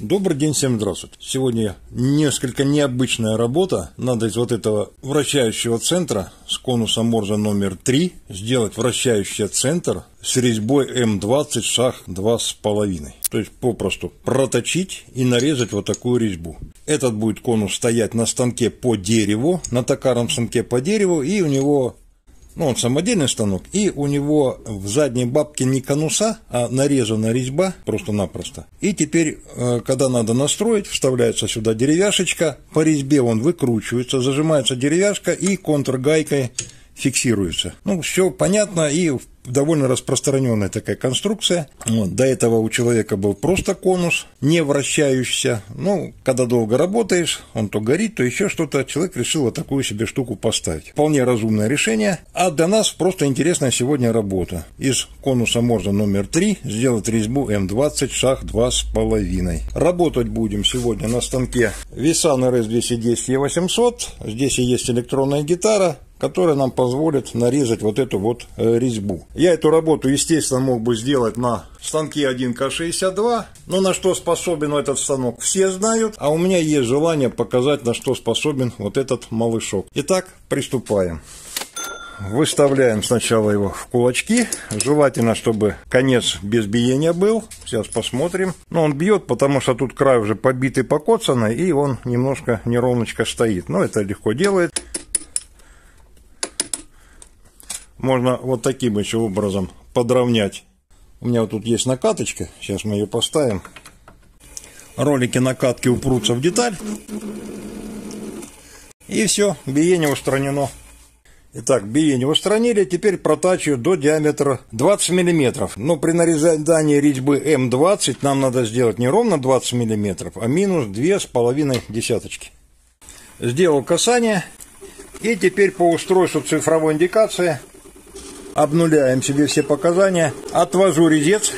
Добрый день, всем здравствуйте. Сегодня несколько необычная работа. Надо из вот этого вращающего центра с конуса Морза номер 3 сделать вращающий центр с резьбой М20х2,5. То есть попросту проточить и нарезать вот такую резьбу. Этот будет конус стоять на станке по дереву, на токарном станке по дереву, и у него... Ну, он самодельный станок, и у него в задней бабке не конуса, а нарезана резьба просто-напросто. И теперь, когда надо настроить, вставляется сюда деревяшечка, по резьбе он выкручивается, зажимается деревяшка и контргайкой фиксируется. Ну, все понятно и довольно распространенная такая конструкция. Вот. До этого у человека был просто конус, не вращающийся. Ну, когда долго работаешь, он то горит, то еще что-то. Человек решил вот такую себе штуку поставить. Вполне разумное решение. А для нас просто интересная сегодня работа. Из конуса Морза номер 3 сделать резьбу М20х2,5. Работать будем сегодня на станке WEISAN RC210E800. Здесь и есть электронная гитара, которая нам позволит нарезать вот эту вот резьбу. Я эту работу, естественно, мог бы сделать на станке 1К62, но на что способен этот станок, все знают, а у меня есть желание показать, на что способен вот этот малышок. Итак, приступаем. Выставляем сначала его в кулачки, желательно, чтобы конец без биения был, сейчас посмотрим. Но он бьет, потому что тут край уже побитый, покоцанный, и он немножко неровночко стоит, но это легко делает. Можно вот таким еще образом подровнять. У меня вот тут есть накаточка. Сейчас мы ее поставим. Ролики накатки упрутся в деталь. И все, биение устранено. Итак, биение устранили. Теперь протачиваю до диаметра 20 мм. Но при нарезании резьбы М20 нам надо сделать не ровно 20 мм, а минус 2,5 десяточки. Сделал касание. И теперь по устройству цифровой индикации обнуляем себе все показания. Отвожу резец.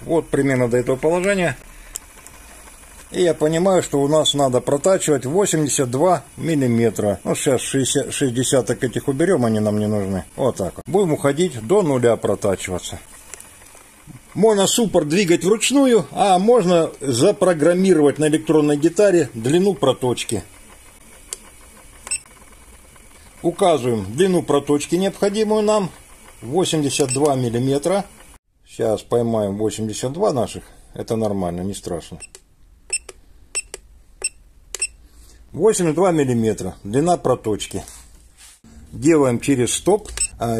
Вот примерно до этого положения. И я понимаю, что у нас надо протачивать 82 миллиметра. Ну, сейчас 60 этих уберем, они нам не нужны. Вот так. Будем уходить до нуля протачиваться. Можно суппорт двигать вручную, а можно запрограммировать на электронной гитаре длину проточки. Указываем длину проточки, необходимую нам, 82 мм. Сейчас поймаем 82 наших, это нормально, не страшно. 82 мм, длина проточки. Делаем через стоп.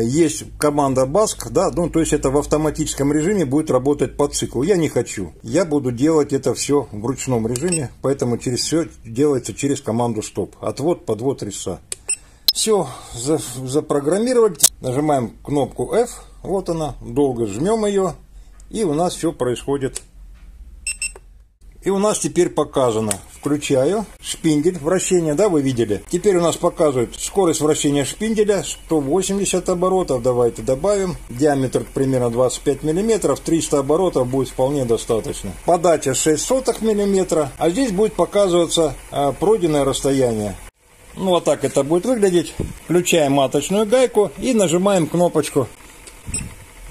Есть команда баск, да, ну то есть это в автоматическом режиме будет работать по циклу. Я не хочу. Я буду делать это все в ручном режиме, поэтому через все делается через команду стоп. Отвод, подвод резца. Все запрограммировать. Нажимаем кнопку F. Вот она. Долго жмем ее. И у нас все происходит. И у нас теперь показано. Включаю шпиндель вращения, да, вы видели. Теперь у нас показывает скорость вращения шпинделя 180 оборотов. Давайте добавим. Диаметр примерно 25 мм. 300 оборотов будет вполне достаточно. Подача 0,06 мм. А здесь будет показываться пройденное расстояние. Ну вот так это будет выглядеть. Включаем маточную гайку и нажимаем кнопочку.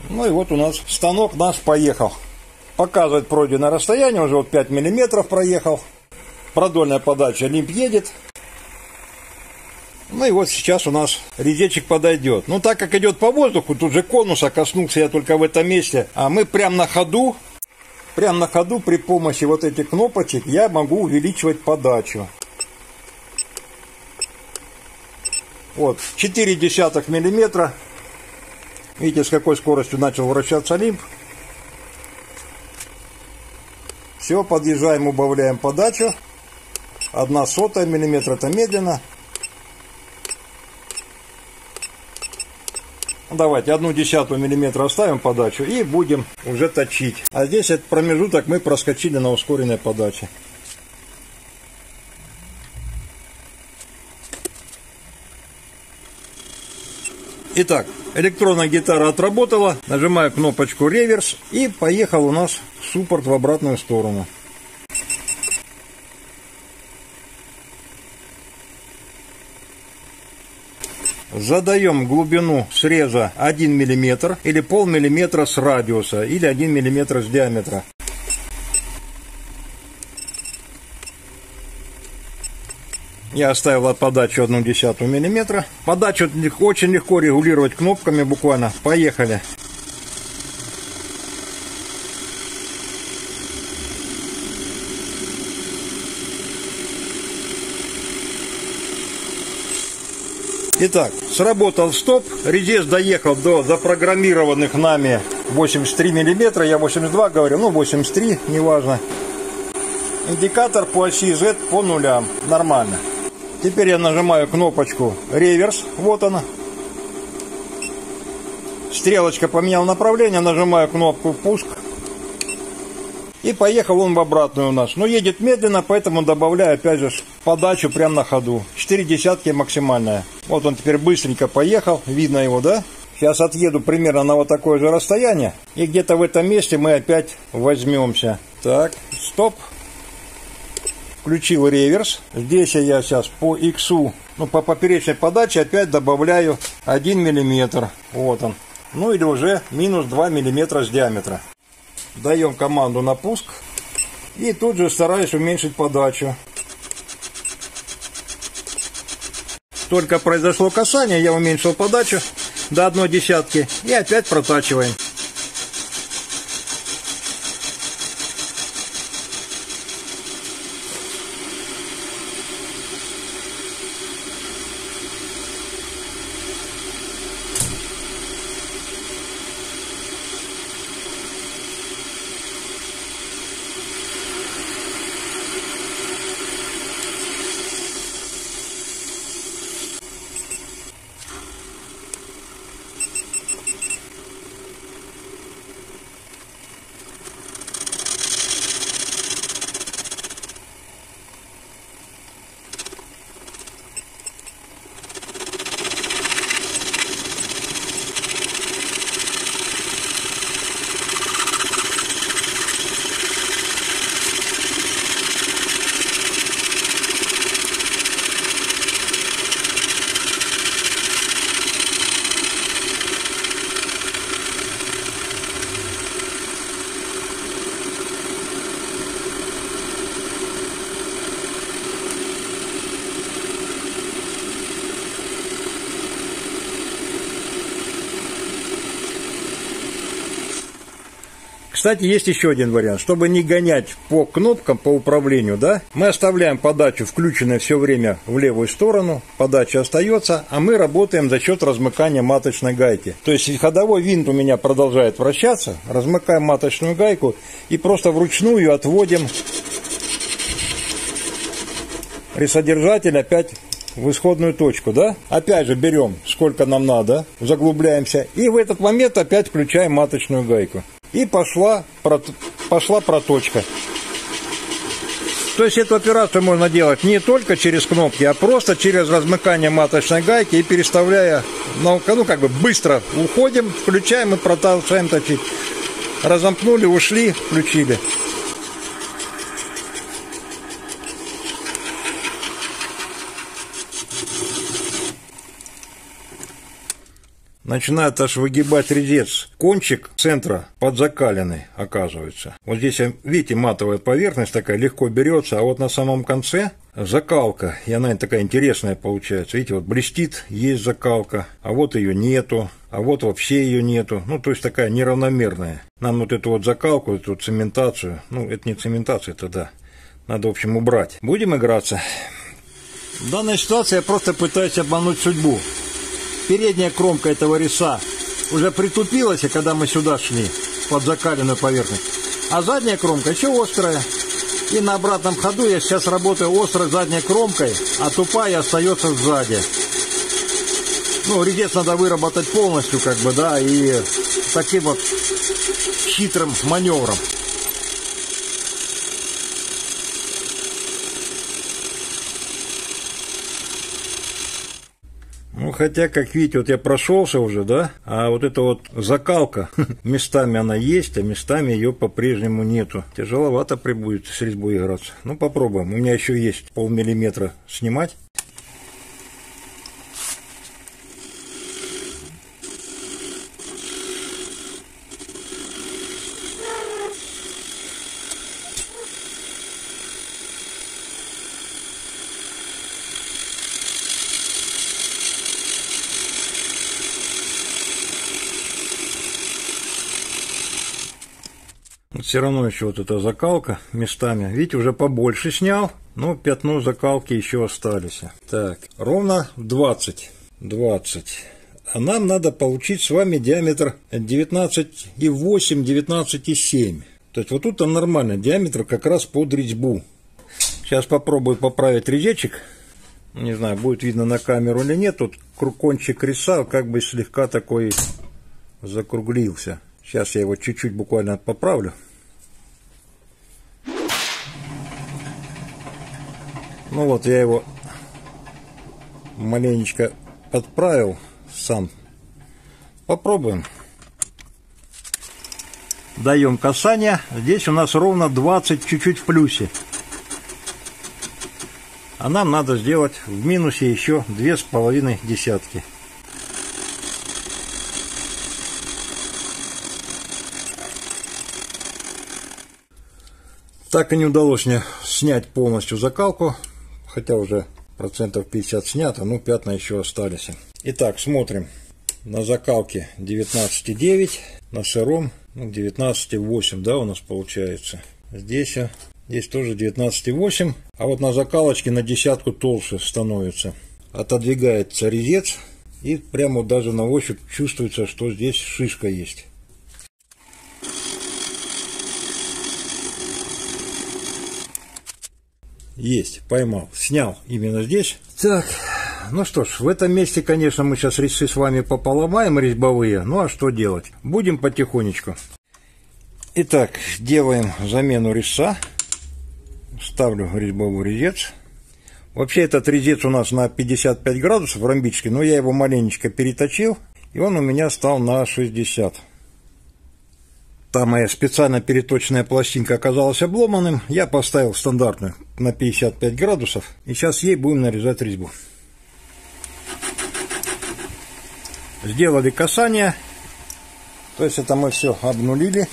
Ну и вот у нас станок наш поехал. Показывает пройденное расстояние. Уже вот 5 мм проехал. Продольная подача, лимп едет. Ну и вот сейчас у нас резечек подойдет. Но так как идет по воздуху, тут же конуса коснулся я только в этом месте. А мы прям на ходу при помощи вот этих кнопочек я могу увеличивать подачу. Вот, 0,4 мм. Видите, с какой скоростью начал вращаться лимп. Все, подъезжаем, убавляем подачу. 0,01 мм, это медленно. Давайте 0,1 мм оставим подачу и будем уже точить. А здесь этот промежуток мы проскочили на ускоренной подаче. Итак, электронная гитара отработала. Нажимаю кнопочку реверс и поехал у нас суппорт в обратную сторону. Задаем глубину среза 1 мм или полмиллиметра с радиуса, или 1 мм с диаметра. Я оставил от подачи 1/10 мм. Подачу очень легко регулировать кнопками буквально. Поехали. Итак, сработал стоп, резец доехал до запрограммированных нами 83 мм, я 82 говорю, ну 83, неважно. Индикатор по оси Z по нулям, нормально. Теперь я нажимаю кнопочку реверс, вот она. Стрелочка поменяла направление, нажимаю кнопку пуск. И поехал он в обратную у нас. Но едет медленно, поэтому добавляю опять же подачу прямо на ходу. 0,4 максимальная. Вот он теперь быстренько поехал. Видно его, да? Сейчас отъеду примерно на вот такое же расстояние. И где-то в этом месте мы опять возьмемся. Так, стоп. Включил реверс. Здесь я сейчас по иксу, ну по поперечной подаче опять добавляю 1 мм. Вот он. Ну или уже минус 2 мм с диаметра. Даем команду на пуск. И тут же стараюсь уменьшить подачу. Только произошло касание, я уменьшил подачу до 0,1. И опять протачиваем. Кстати, есть еще один вариант. Чтобы не гонять по кнопкам, по управлению, да, мы оставляем подачу включенной все время в левую сторону, подача остается, а мы работаем за счет размыкания маточной гайки. То есть ходовой винт у меня продолжает вращаться, размыкаем маточную гайку и просто вручную отводим рисодержатель опять в исходную точку, да? Опять же берем, сколько нам надо, заглубляемся и в этот момент опять включаем маточную гайку. И пошла проточка. То есть эту операцию можно делать не только через кнопки, а просто через размыкание маточной гайки и переставляя, ну как бы быстро уходим, включаем и продолжаем точить. Разомкнули, ушли, включили. Начинает аж выгибать резец. Кончик центра подзакаленный, оказывается. Вот здесь, видите, матовая поверхность такая, легко берется, а вот на самом конце закалка. И она такая интересная получается. Видите, вот блестит, есть закалка, а вот ее нету, а вот вообще ее нету. Ну, то есть такая неравномерная. Нам вот эту вот закалку, эту цементацию, ну, это не цементация, это да, надо, в общем, убрать. Будем играться. В данной ситуации я просто пытаюсь обмануть судьбу. Передняя кромка этого резца уже притупилась, когда мы сюда шли, под закаленную поверхность. А задняя кромка еще острая. И на обратном ходу я сейчас работаю острой задней кромкой, а тупая остается сзади. Ну, резец надо выработать полностью, как бы, да, и таким вот хитрым маневром. Ну, хотя, как видите, вот я прошелся уже, да, а вот эта вот закалка, местами она есть, а местами ее по-прежнему нету. Тяжеловато прибудет с резьбой играться. Ну, попробуем. У меня еще есть полмиллиметра снимать. все равно еще вот эта закалка местами. Видите, уже побольше снял, но пятно закалки еще остались. Так, ровно 20. А нам надо получить с вами диаметр 19,8, 19,7. То есть вот тут там нормально, диаметр как раз под резьбу. Сейчас попробую поправить резечек. Не знаю, будет видно на камеру или нет. Тут кончик резца как бы слегка такой закруглился. Сейчас я его чуть-чуть буквально поправлю. Ну вот, я его маленечко подправил сам. Попробуем. Даем касание. Здесь у нас ровно 20, чуть-чуть в плюсе. А нам надо сделать в минусе еще 2,5 десятки. Так и не удалось мне снять полностью закалку, хотя уже процентов 50 снято, но пятна еще остались. Итак, смотрим. На закалке 19,9, на сыром 19,8, да, у нас получается. Здесь тоже 19,8, а вот на закалочке на десятку толще становится. Отодвигается резец, и прямо даже на ощупь чувствуется, что здесь шишка есть. Есть, поймал, снял именно здесь. Так, ну что ж, в этом месте, конечно, мы сейчас резцы с вами пополомаем, резьбовые. Ну а что делать? Будем потихонечку. Итак, делаем замену резца. Ставлю резьбовый резец. Вообще этот резец у нас на 55 градусов ромбический, но я его маленечко переточил, и он у меня стал на 60. Та моя специально переточенная пластинка оказалась обломанным. Я поставил стандартную на 55 градусов. И сейчас ей будем нарезать резьбу. Сделали касание. То есть это мы все обнулили.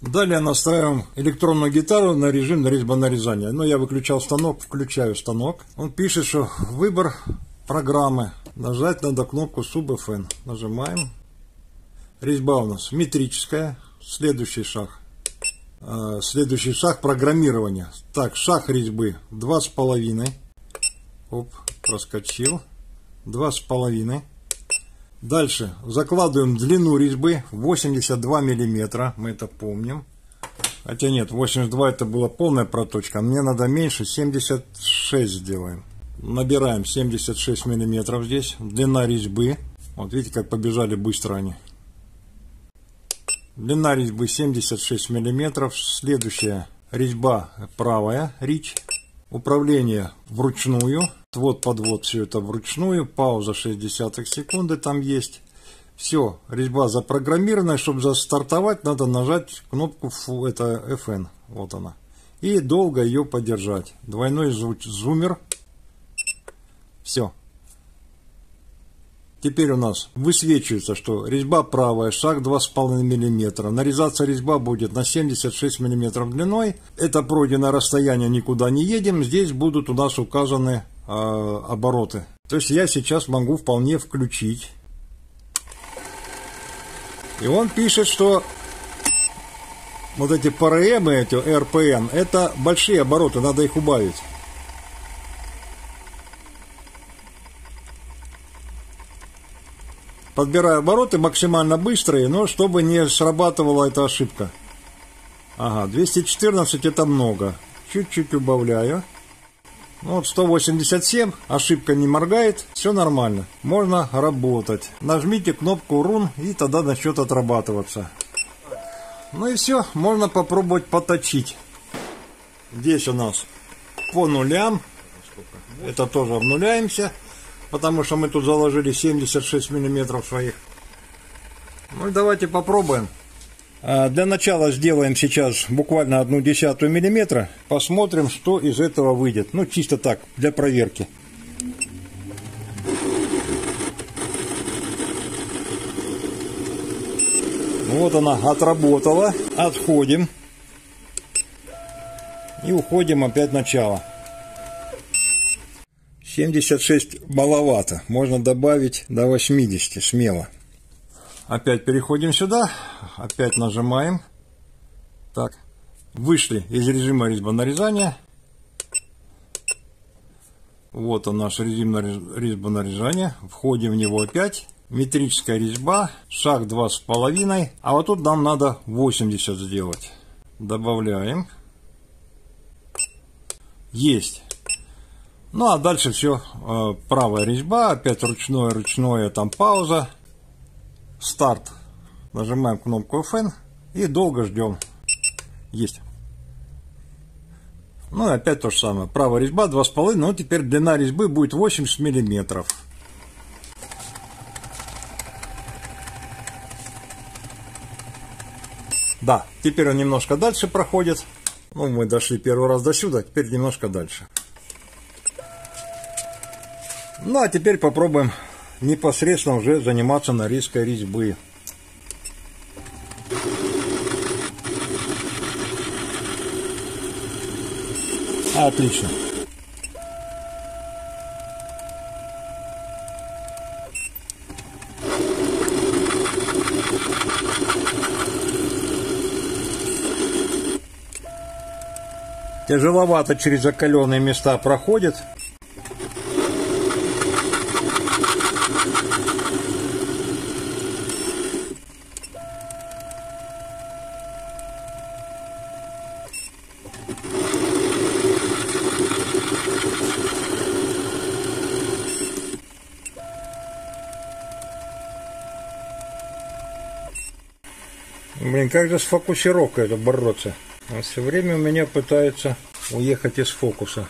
Далее настраиваем электронную гитару на режим резьбонарезания. Но я выключал станок, включаю станок. Он пишет, что выбор программы. Нажать надо кнопку Subfn. Нажимаем. Резьба у нас метрическая. Следующий шаг. Следующий шаг — программирования. Так, шаг резьбы 2,5. Оп, проскочил. 2,5. Дальше закладываем длину резьбы 82 миллиметра. Мы это помним. Хотя нет, 82 это была полная проточка. Мне надо меньше, 76 сделаем. Набираем 76 миллиметров здесь. Длина резьбы. Вот видите, как побежали быстро они. Длина резьбы 76 миллиметров. Следующая резьба правая, рич. Управление вручную. Отвод-подвод, все это вручную. Пауза 0,6 секунды там есть. Все, резьба запрограммированная. Чтобы застартовать, надо нажать кнопку FN. Вот она. И долго ее подержать. Двойной зумер. Все. Теперь у нас высвечивается, что резьба правая, шаг 2,5 мм. Нарезаться резьба будет на 76 мм длиной. Это пройденное расстояние, никуда не едем. Здесь будут у нас указаны обороты. То есть я сейчас могу вполне включить. И он пишет, что вот эти ПРМ, эти РПМ, это большие обороты, надо их убавить. Подбираю обороты максимально быстрые, но чтобы не срабатывала эта ошибка. Ага, 214 это много. Чуть-чуть убавляю. Вот 187, ошибка не моргает, все нормально. Можно работать. Нажмите кнопку Run, и тогда начнет отрабатываться. Ну и все, можно попробовать поточить. Здесь у нас по нулям. Это тоже обнуляемся. Потому что мы тут заложили 76 миллиметров своих. Ну давайте попробуем. Для начала сделаем сейчас буквально 0,1 миллиметра. Посмотрим, что из этого выйдет. Ну чисто так, для проверки. Вот она отработала. Отходим. И уходим опять в начало. 76 маловато, можно добавить до 80 смело. Опять переходим сюда, опять нажимаем. Так, вышли из режима резьбонарезания. Вот он, наш режим резьбонарезания. Входим в него опять. Метрическая резьба, шаг 2,5. А вот тут нам надо 80 сделать. Добавляем. Есть. Ну а дальше все, правая резьба, опять ручное, там пауза. Старт. Нажимаем кнопку FN и долго ждем. Есть. Ну и опять то же самое. Правая резьба 2,5, но теперь длина резьбы будет 80 мм. Да, теперь он немножко дальше проходит. Ну, мы дошли первый раз до сюда, теперь немножко дальше. Ну, а теперь попробуем непосредственно уже заниматься нарезкой резьбы. Отлично. Тяжеловато через закаленные места проходит. Блин, как же с фокусировкой это бороться? Он все время у меня пытается уехать из фокуса.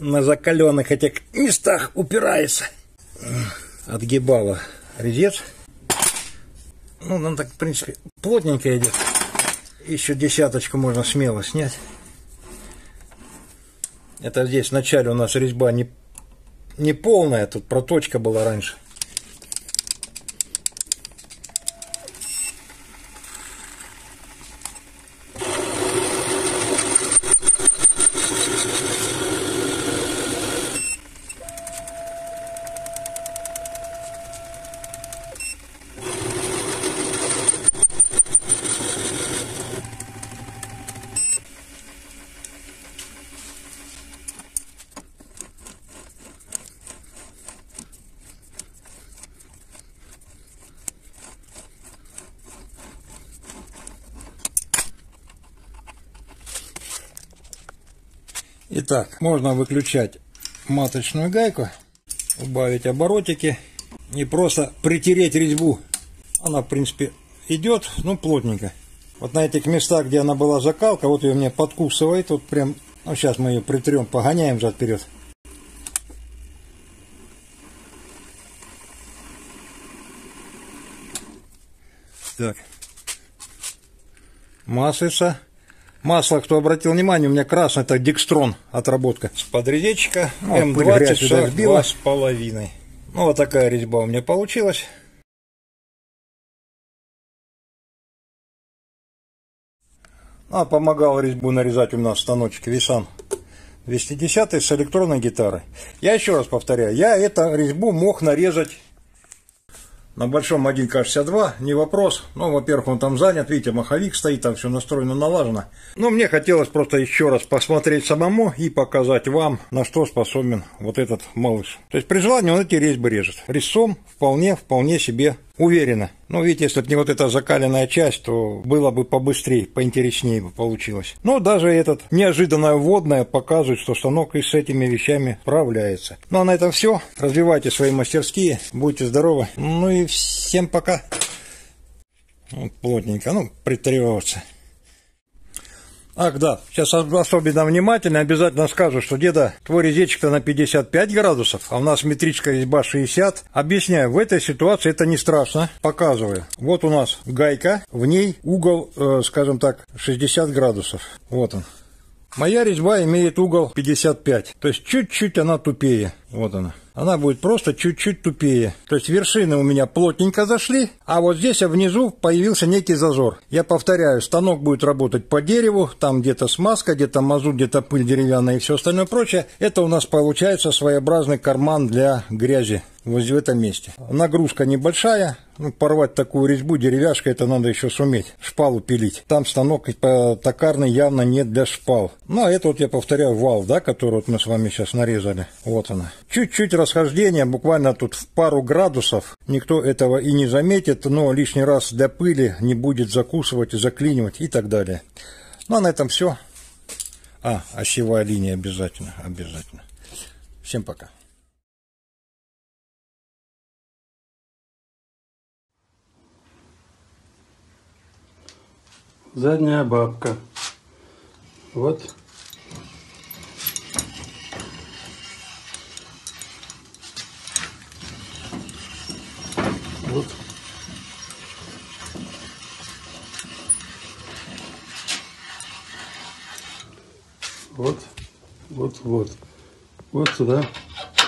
На закаленных этих местах упирается. Отгибала резец. Ну, нам так, в принципе, плотненько идет. Еще десяточку можно смело снять. Это здесь вначале у нас резьба не полная, тут проточка была раньше. Итак, можно выключать маточную гайку, убавить оборотики и просто притереть резьбу. Она, в принципе, идет, ну, плотненько. Вот на этих местах, где она была закалка, вот ее мне подкусывает, вот прям, ну, сейчас мы ее притрем, погоняем зад вперед. Так, маслица. Масло, кто обратил внимание, у меня красный, это Декстрон отработка. С подрезечка М20х2,5 с половиной. Ну, вот такая резьба у меня получилась. А помогал резьбу нарезать у нас станочек WEISAN 210 с электронной гитарой. Я еще раз повторяю, я эту резьбу мог нарезать на большом 1К62, не вопрос. Ну, во-первых, он там занят, видите, маховик стоит, там все настроено, налажено. Но мне хотелось просто еще раз посмотреть самому и показать вам, на что способен вот этот малыш. То есть при желании он эти резьбы режет. Резцом вполне себе уверенно. Ну, видите, если бы не вот эта закаленная часть, то было бы побыстрее, поинтереснее бы получилось. Но даже этот неожиданное вводное показывает, что станок и с этими вещами справляется. Ну, а на этом все. Развивайте свои мастерские, будьте здоровы. Ну и всем пока. Вот, плотненько, ну, притревываться. Ах, да, сейчас особенно внимательно, обязательно скажу, что деда, твой резечек-то на 55 градусов, а у нас метрическая резьба 60. Объясняю, в этой ситуации это не страшно. Показываю. Вот у нас гайка, в ней угол, скажем так, 60 градусов. Вот он. Моя резьба имеет угол 55, то есть чуть-чуть она тупее. Вот она. Она будет просто чуть-чуть тупее. То есть вершины у меня плотненько зашли, а вот здесь внизу появился некий зазор. Я повторяю, станок будет работать по дереву, там где-то смазка, где-то мазут, где-то пыль деревянная и все остальное прочее. Это у нас получается своеобразный карман для грязи вот в этом месте. Нагрузка небольшая, ну, порвать такую резьбу деревяшкой, это надо еще суметь, шпалу пилить. Там станок токарный явно не для шпал. Ну, а это вот я повторяю вал, да, который вот мы с вами сейчас нарезали. Вот она. Чуть-чуть расхождение, буквально тут в пару градусов, никто этого и не заметит, но лишний раз для пыли не будет закусывать, заклинивать и так далее. Ну, а на этом все. А, осевая линия обязательно, обязательно. Всем пока. Задняя бабка. Вот. Вот. Вот. Вот, вот. Вот сюда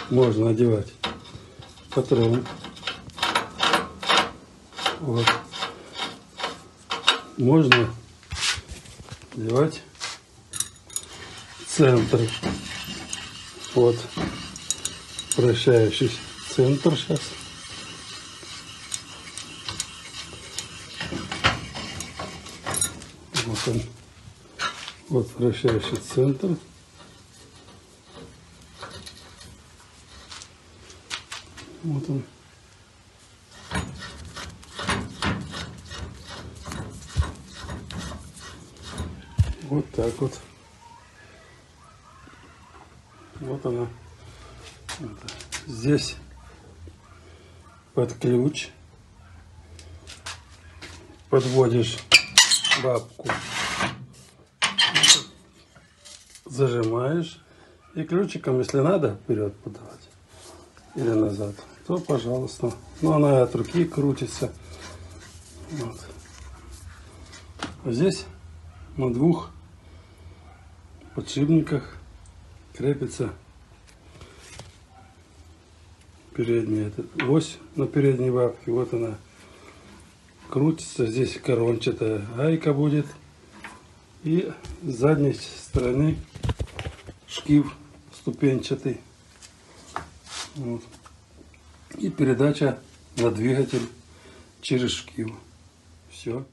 можно одевать патрон. Вот. Можно одевать центр. Вот. Вращающийся центр сейчас. Вот вращающий центр. Вот он. Вот так вот. Вот она. Вот. Здесь под ключ подводишь бабку. Зажимаешь и ключиком, если надо, вперед подавать или назад, то пожалуйста. Но она от руки крутится. Вот. А здесь на двух подшипниках крепится передняя ось на передней бабке. Вот она крутится. Здесь корончатая гайка будет. И с задней стороны шкив ступенчатый. Вот. И передача на двигатель через шкив. Все.